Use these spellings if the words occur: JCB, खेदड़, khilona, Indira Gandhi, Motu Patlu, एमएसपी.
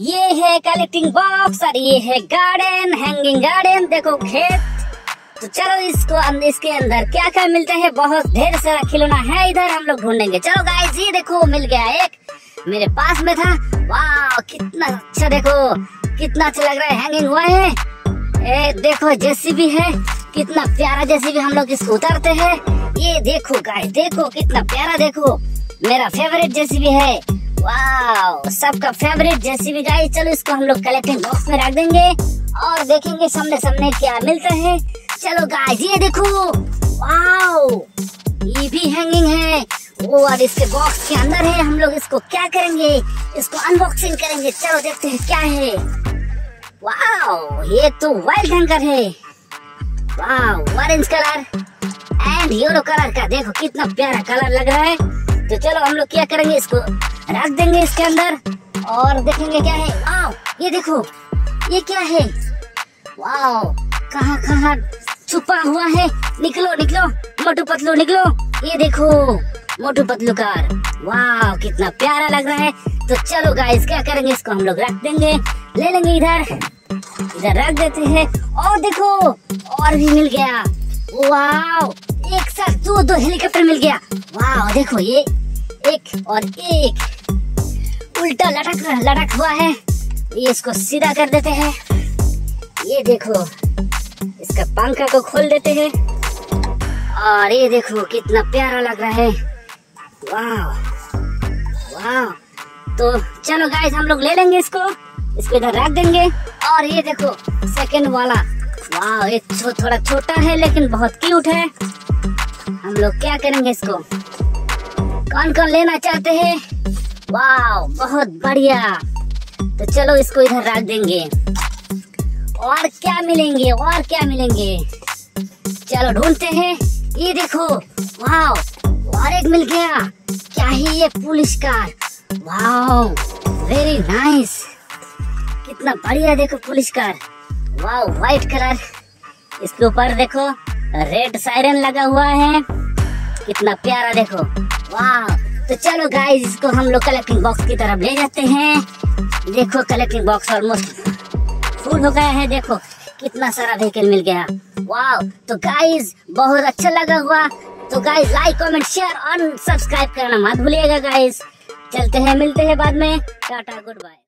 ये है collecting box और ये है गार्डन, हैंगिंग गार्डन। देखो खेत, तो चलो इसको इसके अंदर क्या क्या मिलते हैं। बहुत ढेर सारा खिलौना है इधर, हम लोग ढूंढेंगे। चलो गाइस ये देखो मिल गया, एक मेरे पास में था। वाह कितना अच्छा, देखो कितना अच्छा लग रहा है, हैंगिंग हुआ है। ए, देखो जेसीबी है, कितना प्यारा जेसीबी। हम लोग इसको उतारते हैं। ये देखो गाइस, देखो कितना प्यारा, देखो मेरा फेवरेट जेसीबी है। वाओ सबका फेवरेट जेसीबी गाइस। चलो इसको हम लोग कलेक्टिंग बॉक्स में रख देंगे और देखेंगे सामने सामने क्या मिलता है। चलो गाइस ये देखो, वाओ ये भी हैंगिंग है और इसके बॉक्स के अंदर है। हम लोग इसको क्या करेंगे, इसको अनबॉक्सिंग करेंगे। चलो देखते हैं क्या है। वाओ ये तो वाइल्ड हैंगर है। Wow orange colour and yellow colour का, देखो कितना प्यारा कलर लग रहा है। तो चलो हम लोग क्या करेंगे, इसको रख देंगे इसके अंदर और देखेंगे क्या है। वाओ ये देखो, ये क्या है। वाओ कहाँ कहाँ छुपा हुआ है। निकलो निकलो मोटू पतलू निकलो। ये देखो मोटू पतलू कार। वाओ कितना प्यारा लग रहा है। तो चलो गाइस क्या करेंगे, इसको हम लोग रख देंगे, ले लेंगे इधर रख देते हैं। और देखो और भी मिल गया। वाओ एक साथ दो हेलीकॉप्टर मिल गया। वाओ देखो ये एक और एक उल्टा लटक हुआ है, ये इसको सीधा कर देते हैं। ये देखो इसका पंखा को खोल देते हैं और ये देखो कितना प्यारा लग रहा है। वाओ वाओ तो चलो गाइस हम लोग ले लेंगे इसको इधर रख देंगे। और ये देखो सेकंड वाला, वाओ ये थोड़ा छोटा है लेकिन बहुत क्यूट है। हम लोग क्या करेंगे, इसको कौन कौन लेना चाहते हैं। वाओ बहुत बढ़िया, तो चलो इसको इधर रख देंगे। और क्या मिलेंगे, और क्या मिलेंगे, चलो ढूंढते हैं। ये देखो वाओ और एक मिल गया। क्या है ये, police car. Wow very nice, कितना बढ़िया, देखो police car. Wow white colour, इसके ऊपर देखो रेड साइरन लगा हुआ है, कितना प्यारा देखो। वाह तो चलो गाइस इसको हम लोग कलेक्टिंग बॉक्स की तरफ ले जाते हैं। देखो कलेक्टिंग बॉक्स ऑलमोस्ट फुल हो गया है, देखो कितना सारा व्हीकल मिल गया। वाह तो गाइस बहुत अच्छा लगा हुआ। तो गाइस लाइक कमेंट शेयर और सब्सक्राइब करना मत भूलिएगा गाइस। चलते हैं, मिलते हैं बाद में। Tata good bye.